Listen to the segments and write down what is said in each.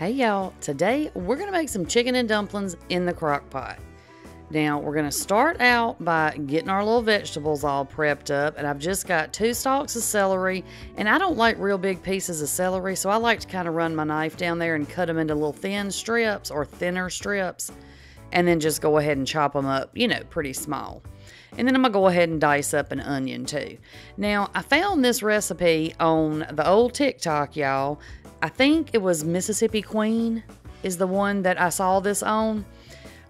Hey y'all, today we're gonna make some chicken and dumplings in the crock pot. Now we're gonna start out by getting our little vegetables all prepped up, and I've just got 2 stalks of celery, and I don't like real big pieces of celery, so I like to kind of run my knife down there and cut them into little thin strips or thinner strips, and then just go ahead and chop them up, you know, pretty small. And then I'm gonna go ahead and dice up an onion too. Now I found this recipe on the old TikTok, y'all. I think it was Mississippi Queen is the one that I saw this on,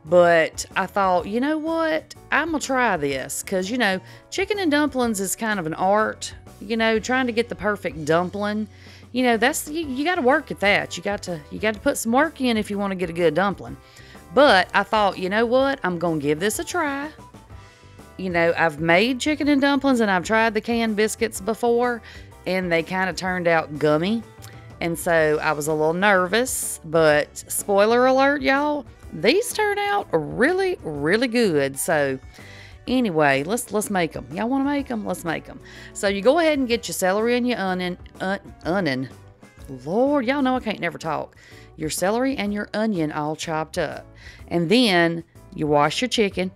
but I thought, you know what, I'm gonna try this, because you know, chicken and dumplings is kind of an art, you know, trying to get the perfect dumpling. You know, that's you got to work at that. You got to put some work in if you want to get a good dumpling. But I thought, you know what, I'm gonna give this a try. You know, I've made chicken and dumplings and I've tried the canned biscuits before, and they kind of turned out gummy. And so I was a little nervous, but spoiler alert, y'all, these turned out really, really good. So anyway, let's make them. Y'all want to make them? Let's make them. So you go ahead and get your celery and your onion. Lord, y'all know I can't never talk. Your celery and your onion all chopped up. And then you wash your chicken,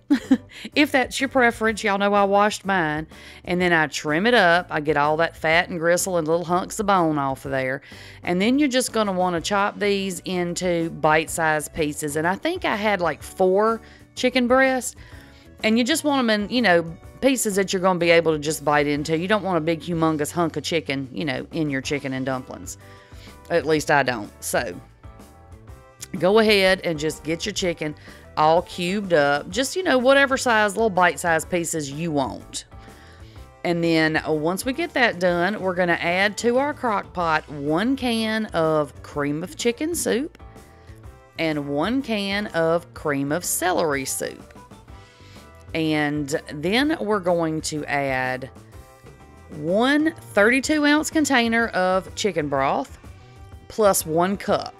if that's your preference. Y'all know I washed mine. And then I trim it up. I get all that fat and gristle and little hunks of bone off of there. And then you're just going to want to chop these into bite-sized pieces. And I think I had like 4 chicken breasts. And you just want them in, you know, pieces that you're going to be able to just bite into. You don't want a big, humongous hunk of chicken, you know, in your chicken and dumplings. At least I don't. So go ahead and just get your chicken all cubed up, just, you know, whatever size, little bite-sized pieces you want. And then once we get that done, we're going to add to our crock pot 1 can of cream of chicken soup and 1 can of cream of celery soup. And then we're going to add 1 32-ounce container of chicken broth plus 1 cup.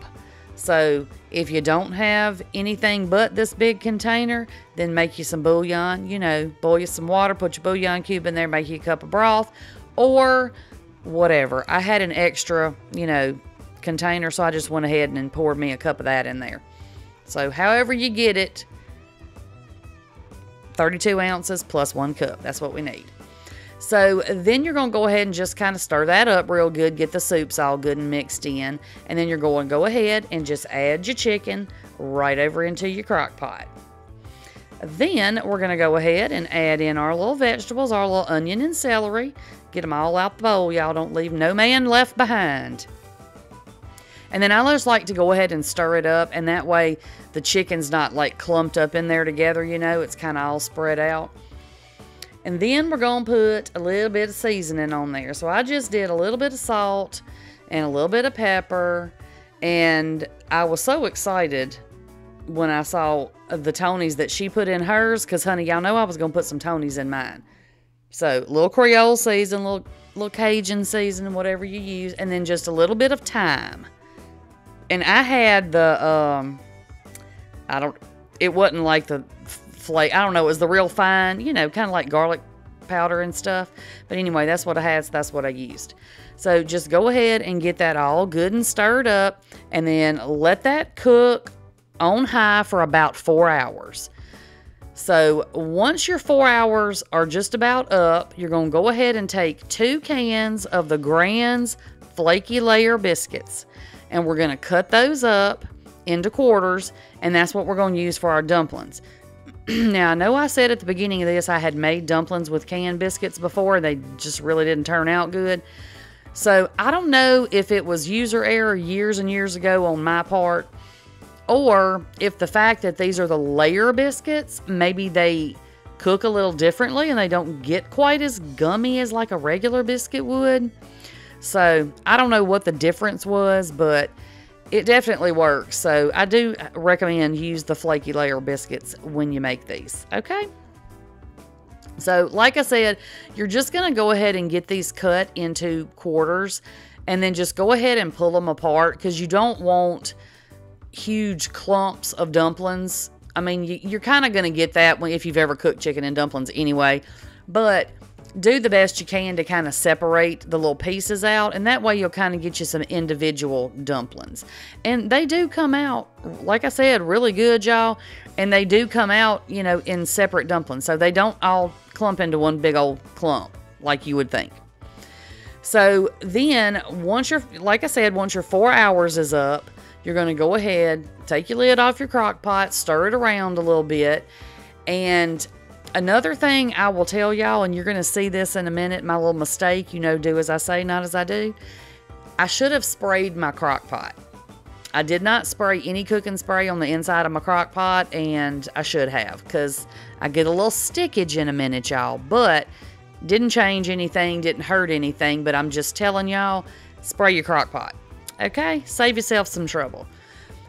So if you don't have anything but this big container, then make you some bouillon, you know, boil you some water, put your bouillon cube in there, make you a cup of broth or whatever. I had an extra, you know, container, so I just went ahead and poured me a cup of that in there. So however you get it, 32 ounces plus 1 cup. That's what we need. So then you're going to go ahead and just kind of stir that up real good, get the soups all good and mixed in, and then you're going to go ahead and just add your chicken right over into your crock pot. Then we're going to go ahead and add in our little vegetables, our little onion and celery. Get them all out the bowl, y'all. Don't leave no man left behind. And then I just like to go ahead and stir it up, and that way the chicken's not like clumped up in there together, you know, it's kind of all spread out. And then we're going to put a little bit of seasoning on there. So I just did a little bit of salt and a little bit of pepper. And I was so excited when I saw the Tony's that she put in hers, because, honey, y'all know I was going to put some Tony's in mine. So a little Creole season, little Cajun season, whatever you use. And then just a little bit of thyme. And I had the, it wasn't like the flake, I don't know, it was the real fine, you know, kind of like garlic powder and stuff, but anyway, that's what I had, so that's what I used. So just go ahead and get that all good and stirred up, and then let that cook on high for about 4 hours. So once your 4 hours are just about up, you're going to go ahead and take 2 cans of the Grand's Flaky Layer Biscuits, and we're going to cut those up into quarters, and that's what we're going to use for our dumplings. Now, I know I said at the beginning of this I had made dumplings with canned biscuits before, and they just really didn't turn out good. So I don't know if it was user error years and years ago on my part, or if the fact that these are the layer biscuits, maybe they cook a little differently and they don't get quite as gummy as like a regular biscuit would. So I don't know what the difference was, but it definitely works. So I do recommend use the flaky layer biscuits when you make these, okay? So like I said, you're just going to go ahead and get these cut into quarters, and then just go ahead and pull them apart, because you don't want huge clumps of dumplings. I mean, you're kind of going to get that if you've ever cooked chicken and dumplings anyway, but do the best you can to kind of separate the little pieces out, and that way you'll kind of get you some individual dumplings. And they do come out, like I said, really good, y'all. And they do come out, you know, in separate dumplings, so they don't all clump into one big old clump like you would think. So then once you're, like I said, once your 4 hours is up, you're going to go ahead, take your lid off your crock pot, stir it around a little bit. And another thing I will tell y'all, and you're going to see this in a minute, my little mistake, you know, do as I say, not as I do. I should have sprayed my crock pot. I did not spray any cooking spray on the inside of my crock pot, and I should have, because I get a little stickage in a minute, y'all. But didn't change anything, didn't hurt anything, but I'm just telling y'all, spray your crock pot. Okay? Save yourself some trouble.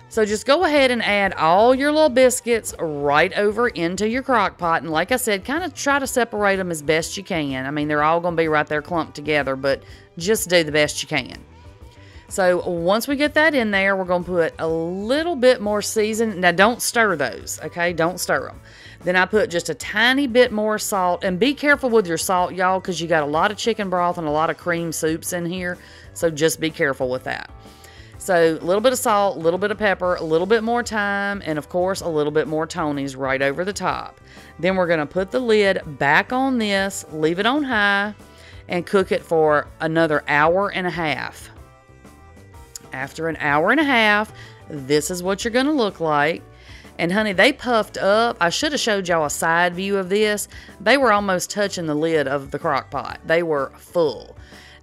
So just go ahead and add all your little biscuits right over into your crock pot. And like I said, kind of try to separate them as best you can. I mean, they're all going to be right there clumped together, but just do the best you can. So once we get that in there, we're going to put a little bit more seasoning. Now, don't stir those, okay? Don't stir them. Then I put just a tiny bit more salt. And be careful with your salt, y'all, because you got a lot of chicken broth and a lot of cream soups in here. So just be careful with that. So a little bit of salt, a little bit of pepper, a little bit more thyme, and of course a little bit more Tony's right over the top. Then we're going to put the lid back on this, leave it on high, and cook it for another hour and a half. After an hour and a half, this is what you're going to look like. And honey, they puffed up. I should have showed y'all a side view of this. They were almost touching the lid of the crock pot. They were full.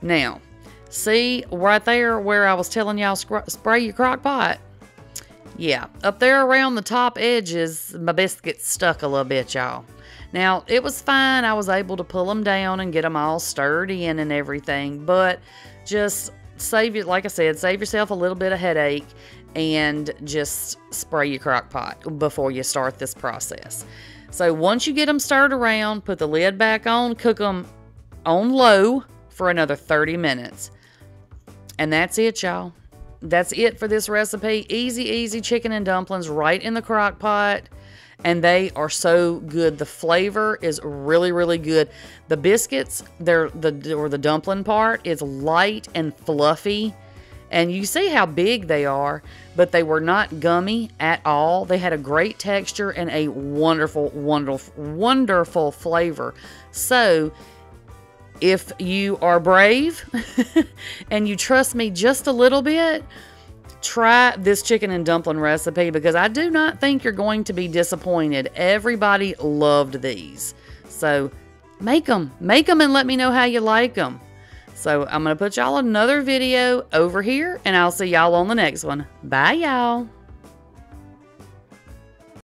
Now, see right there where I was telling y'all spray your crock pot? Yeah, up there around the top edges, my biscuits stuck a little bit, y'all. Now, it was fine. I was able to pull them down and get them all stirred in and everything, but just save it, like I said, save yourself a little bit of headache. And just spray your crock pot before you start this process. So once you get them stirred around, put the lid back on, cook them on low for another 30 minutes. And that's it, y'all. That's it for this recipe. Easy, easy chicken and dumplings right in the crock pot. And they are so good. The flavor is really, really good. The biscuits, the dumpling part is light and fluffy. And you see how big they are, but they were not gummy at all. They had a great texture and a wonderful, wonderful, wonderful flavor. So if you are brave and you trust me just a little bit, try this chicken and dumpling recipe, because I do not think you're going to be disappointed. Everybody loved these. So make them and let me know how you like them. So I'm going to put y'all another video over here, and I'll see y'all on the next one. Bye, y'all.